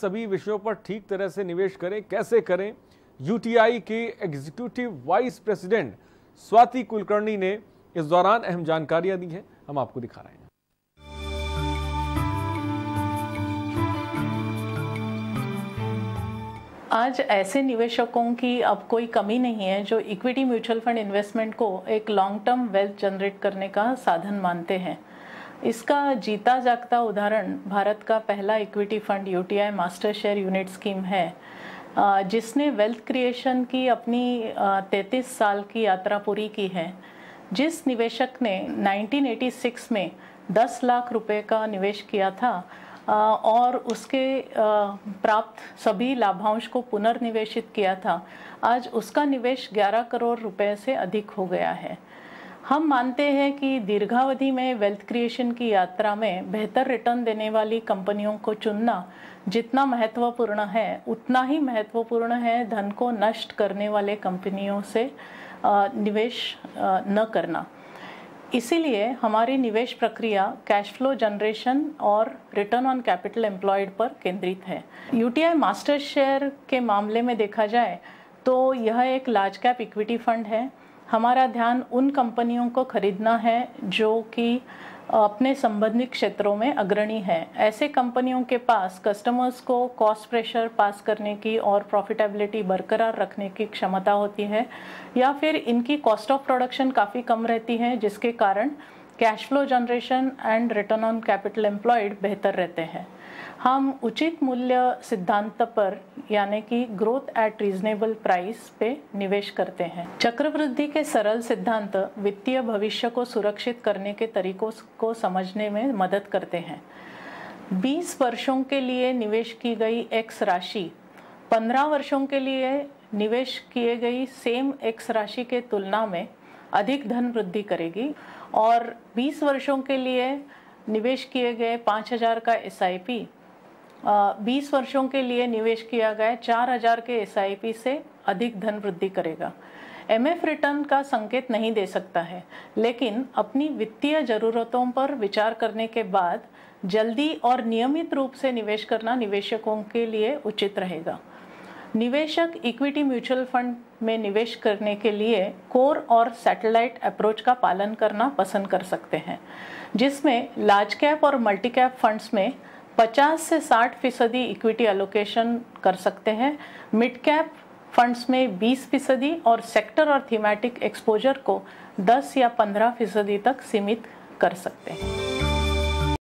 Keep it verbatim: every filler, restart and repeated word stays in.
सभी विषयों पर ठीक तरह से निवेश करें, कैसे करें, यूटीआई के executive vice president Swati Kulkarni ने इस दौरान अहम जानकारियां दी हैं, हम आपको दिखा रहे हैं। आज ऐसे निवेशकों की अब कोई कमी नहीं है जो इक्विटी म्यूचुअल फंड इन्वेस्टमेंट को एक लॉन्ग टर्म वेल्थ जनरेट करने का साधन मानते हैं। इसका जीता जागता उदाहरण भारत का पहला equity fund UTI master share unit scheme है, जिसने वेल्थ क्रिएशन की अपनी तैंतीस साल की यात्रा पूरी की है। जिस निवेशक ने नाइनटीन एटी सिक्स में दस लाख रुपए का निवेश किया था और उसके प्राप्त सभी लाभांश को पुनर्निवेशित किया था, आज उसका निवेश ग्यारह करोड़ रुपए से अधिक हो गया है। हम मानते हैं कि दीर्घावधि में वेल्थ क्रिएशन की यात्रा में बेहतर रिटर्न देने वाली कंपनियों को चुनना जितना महत्वपूर्ण है, उतना ही महत्वपूर्ण है धन को नष्ट करने वाले कंपनियों से निवेश न करना। इसीलिए हमारी निवेश प्रक्रिया कैश फ्लो जनरेशन और रिटर्न ऑन कैपिटल एम्प्लॉयड पर केंद्रित है। यूटीआई मास्टर शेयर के मामले में देखा जाए तो यह एक लार्ज कैप इक्विटी फंड है। हमारा ध्यान उन कंपनियों को खरीदना है जो कि अपने संबंधित क्षेत्रों में अग्रणी है। ऐसे कंपनियों के पास कस्टमर्स को कॉस्ट प्रेशर पास करने की और प्रॉफिटेबिलिटी बरकरार रखने की क्षमता होती है, या फिर इनकी कॉस्ट ऑफ प्रोडक्शन काफ़ी कम रहती है, जिसके कारण cash flow generation and return on capital employed बेहतर रहते हैं। हम उचित मूल्य सिद्धांत पर यानी कि ग्रोथ एट रीजनेबल प्राइस पे निवेश करते हैं। चक्रवृद्धि के सरल सिद्धांत वित्तीय भविष्य को सुरक्षित करने के तरीकों को समझने में मदद करते हैं। बीस वर्षों के लिए निवेश की गई एक्स राशि पंद्रह वर्षों के लिए निवेश किए गई सेम एक्स राशि के तुलना में अधिक धन वृद्धि करेगी, और बीस वर्षों के लिए निवेश किए गए पाँच हज़ार का एस आई पी बीस वर्षों के लिए निवेश किया गया चार हज़ार के एस आई पी से अधिक धन वृद्धि करेगा। एम एफ रिटर्न का संकेत नहीं दे सकता है, लेकिन अपनी वित्तीय ज़रूरतों पर विचार करने के बाद जल्दी और नियमित रूप से निवेश करना निवेशकों के लिए उचित रहेगा। निवेशक इक्विटी म्यूचुअल फंड में निवेश करने के लिए कोर और सैटेलाइट अप्रोच का पालन करना पसंद कर सकते हैं, जिसमें लार्ज कैप और मल्टी कैप फंड्स में पचास से साठ फीसदी इक्विटी एलोकेशन कर सकते हैं। मिड कैप फंड्स में बीस फीसदी और सेक्टर और थीमेटिक एक्सपोजर को दस या पंद्रह फीसदी तक सीमित कर सकते हैं।